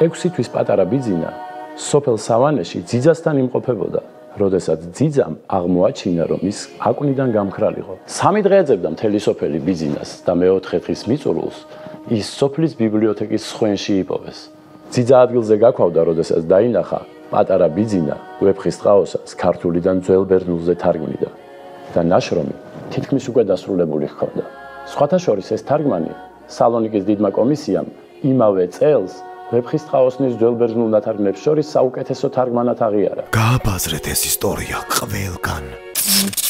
6 თვის პატარა ბიძინა სოფელ სავანეში ძიძასთან იმყოფებოდა, როდესაც ძიძამ აღმოაჩინა, რომ ის აკვნიდან გამქრალიყო. 3 დღე ეძებდა მთელი სოფელი ბიძინას და მეოთხე დღის მიწურულს ის სოფლის ბიბლიოთეკის სხვენში იპოვეს. ძიძა ადგილზე გაქვავდა, როდესაც დაინახა, პატარა ბიძინა უეფხის ტყაოსას ქართულიდან ძველ ბერძნულზე თარგმნიდა და ნაშრომი თითქმის უკვე დასრულებული ჰქონდა. სხვათა შორის ეს თარგმანი სალონიკის დიდმა კომისიამ იმავე წელს ვეფხის ტყაოსნის ძველ ბერძნულ ნათარგმნებს შორის საუკეთესო თარგმანად აღიარა. გააბაზრეთ ეს ისტორია ყველგან.